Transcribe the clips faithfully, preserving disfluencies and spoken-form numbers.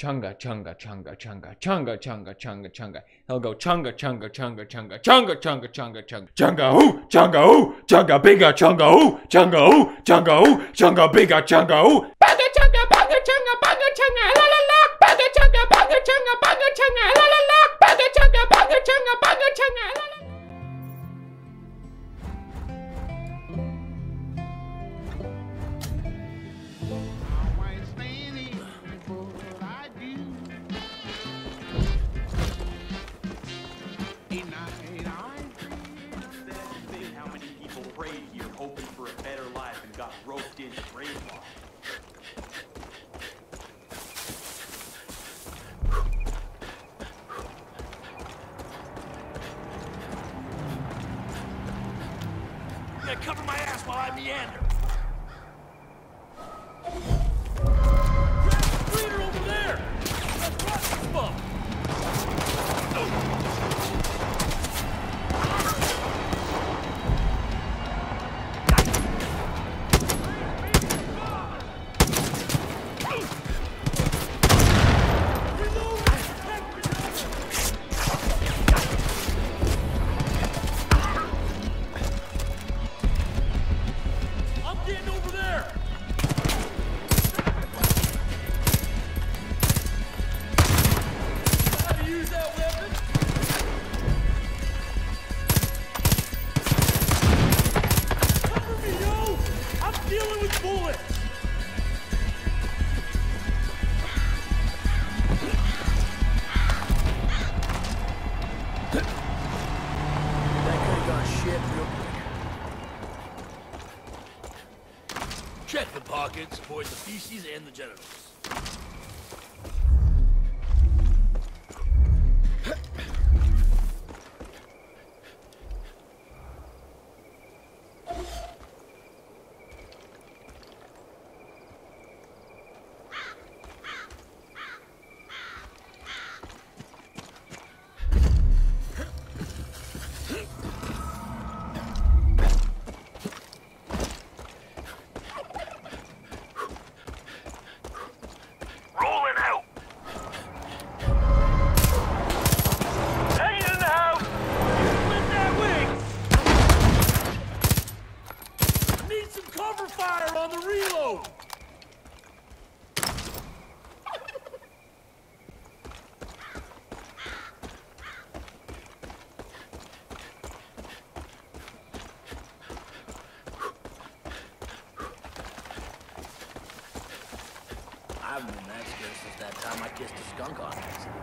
chunga chunga chunga chunga chunga chunga chunga chunga. He'll go chunga chunga chunga chunga chunga chunga chunga chunga chunga ooh chunga ooh chunga bigger chunga ooh chunga ooh chunga ooh chunga bigger chunga ooh banga chunga banga chunga banga chunga la la la banga chunga banga chunga banga chunga la la la banga chunga banga chunga banga chunga la la. Roped in brainwash. Now cover my ass while I meander. Check the pockets, avoid the feces and the genitals. I haven't been that scared since that time I kissed a skunk on accident.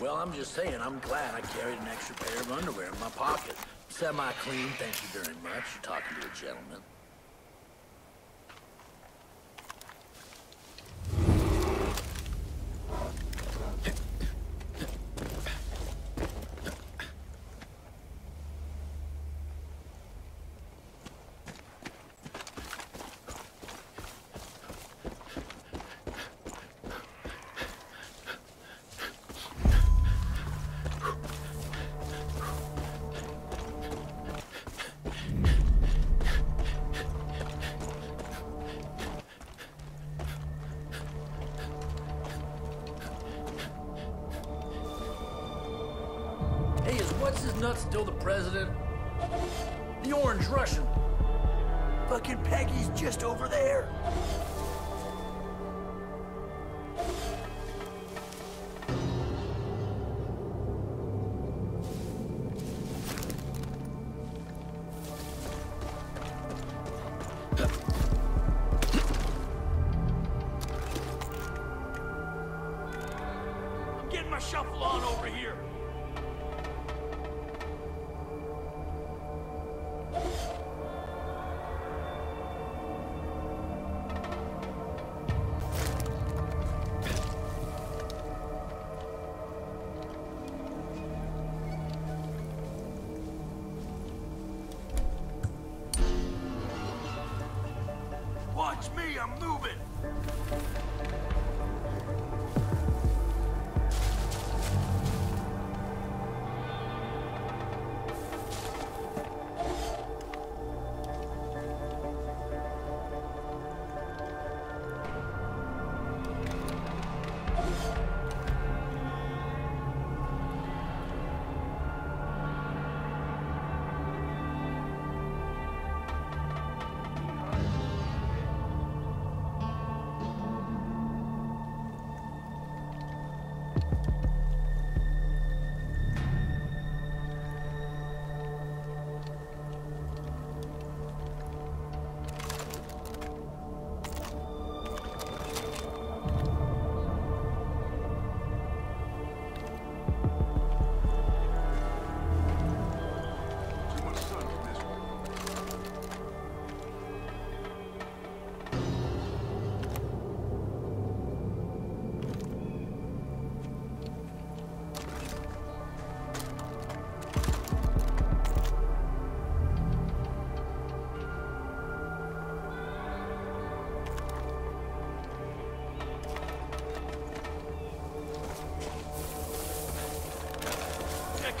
Well, I'm just saying, I'm glad I carried an extra pair of underwear in my pocket. Semi-clean, thank you very much. You're talking to a gentleman. What's his nuts still the president? The orange Russian. Fucking Peggy's just over there. my shuffle on over here. Watch me, I'm moving.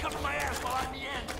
Cover my ass while I'm in the end.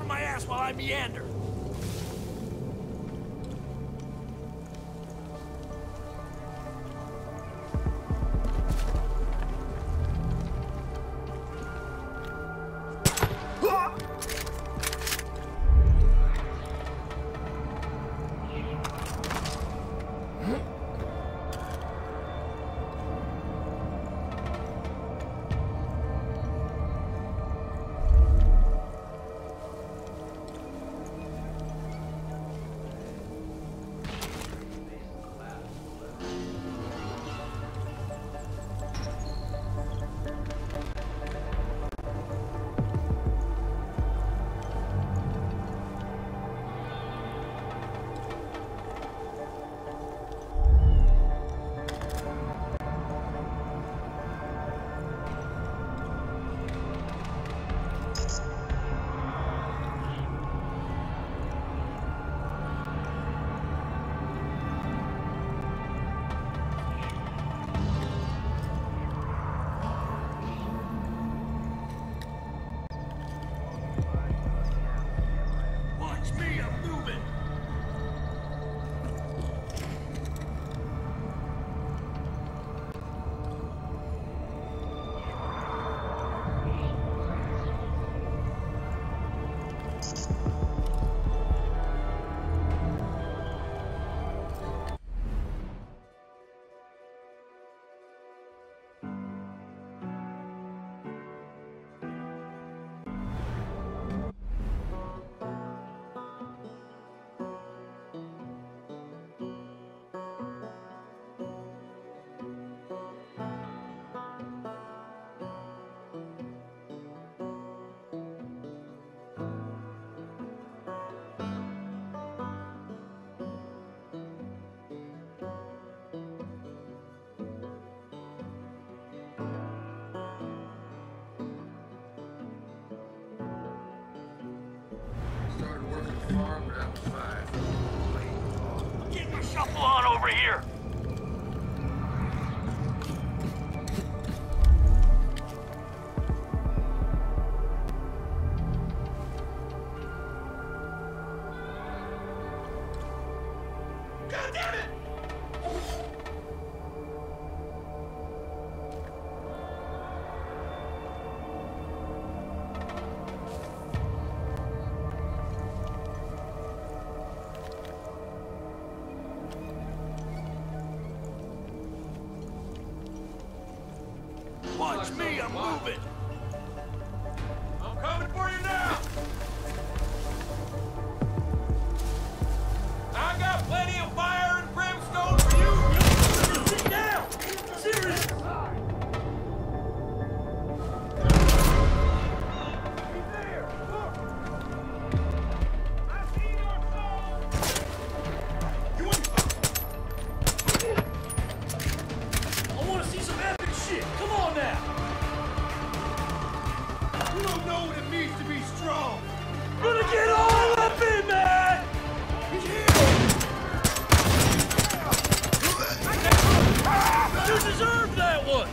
Cover my ass while I meander. Shuffle on over here. God damn it! Watch me, I'm moving! I'm coming for you now! I got plenty of fire and brimstone for you! You'll sit down! Serious! Be there! Look! I see your soul! You want... I want to see some epic shit! Come on now! You don't know what it means to be strong! I'm gonna get all up in, man! You deserve that one!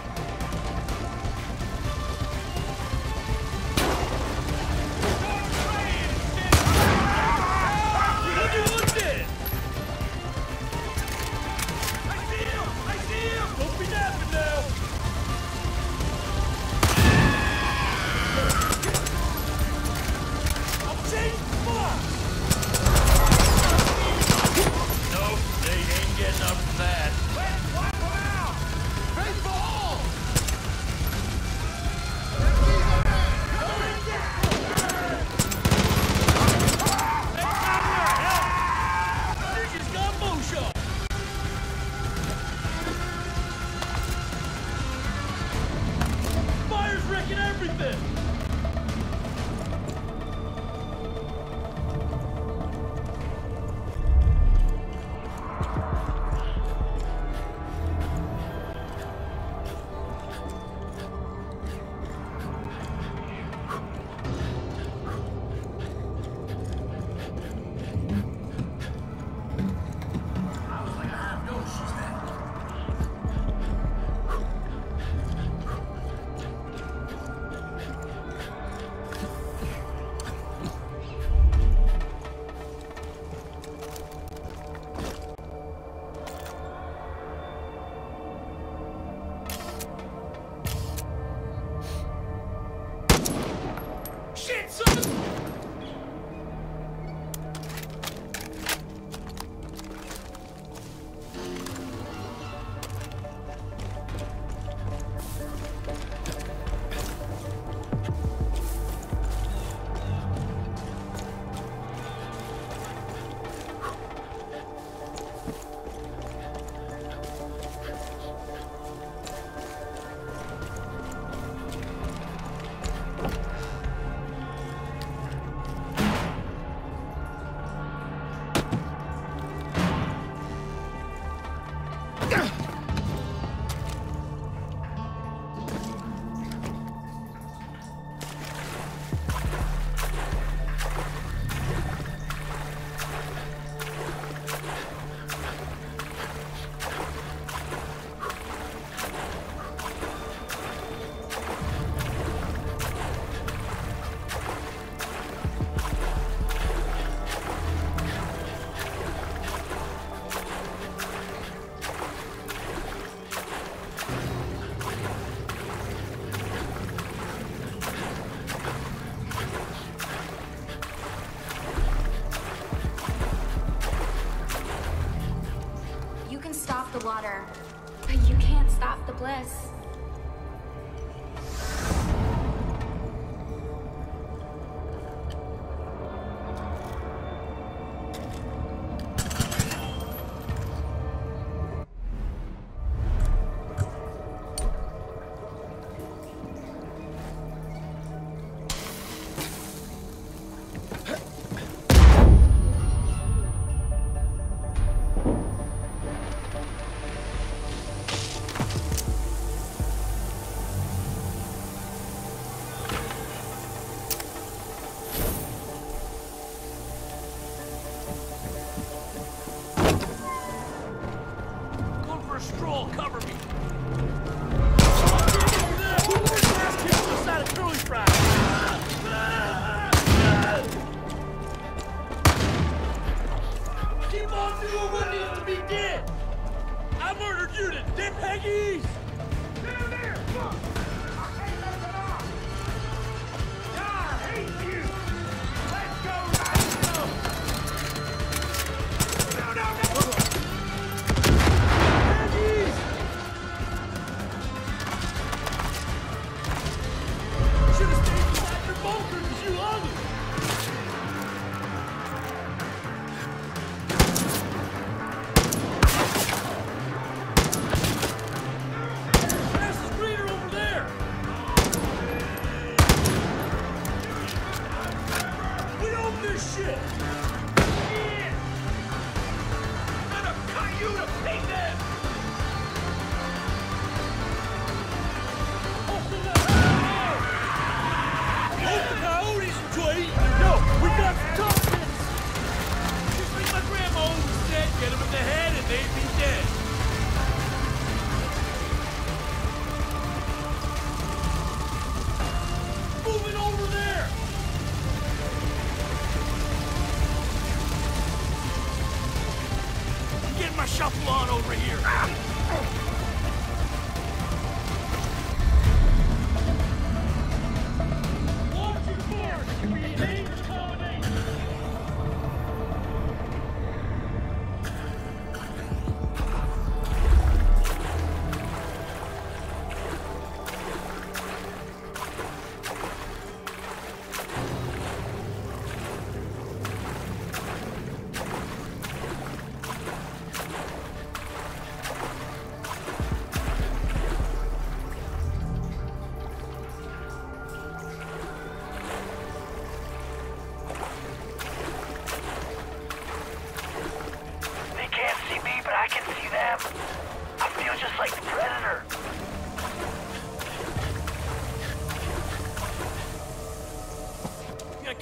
Water, but you can't stop the bliss.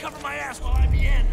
cover my ass while I meander.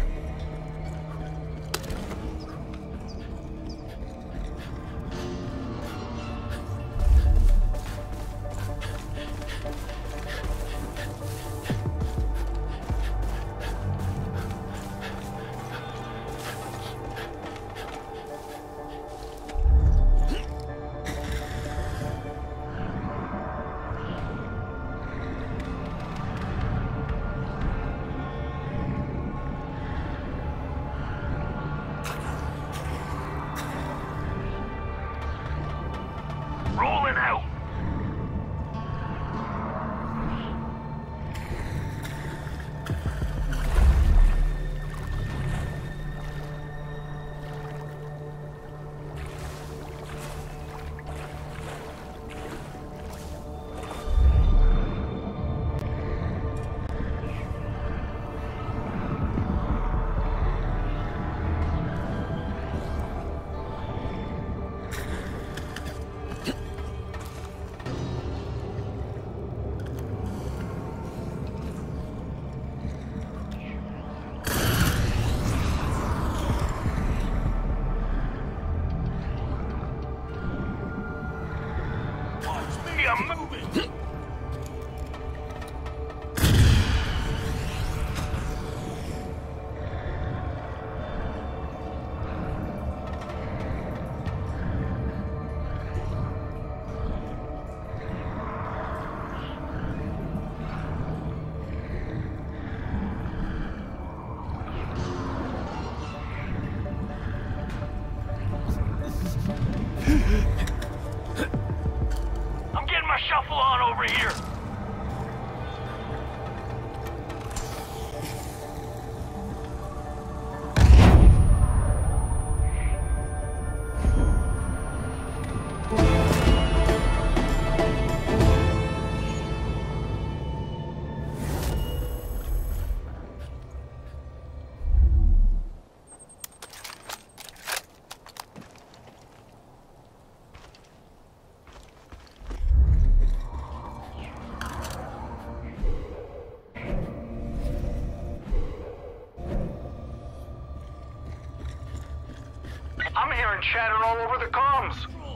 Chattering all over the comms.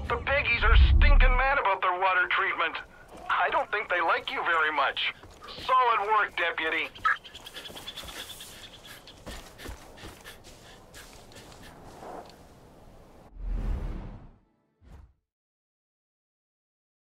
The piggies are stinking mad about their water treatment. I don't think they like you very much. Solid work, deputy.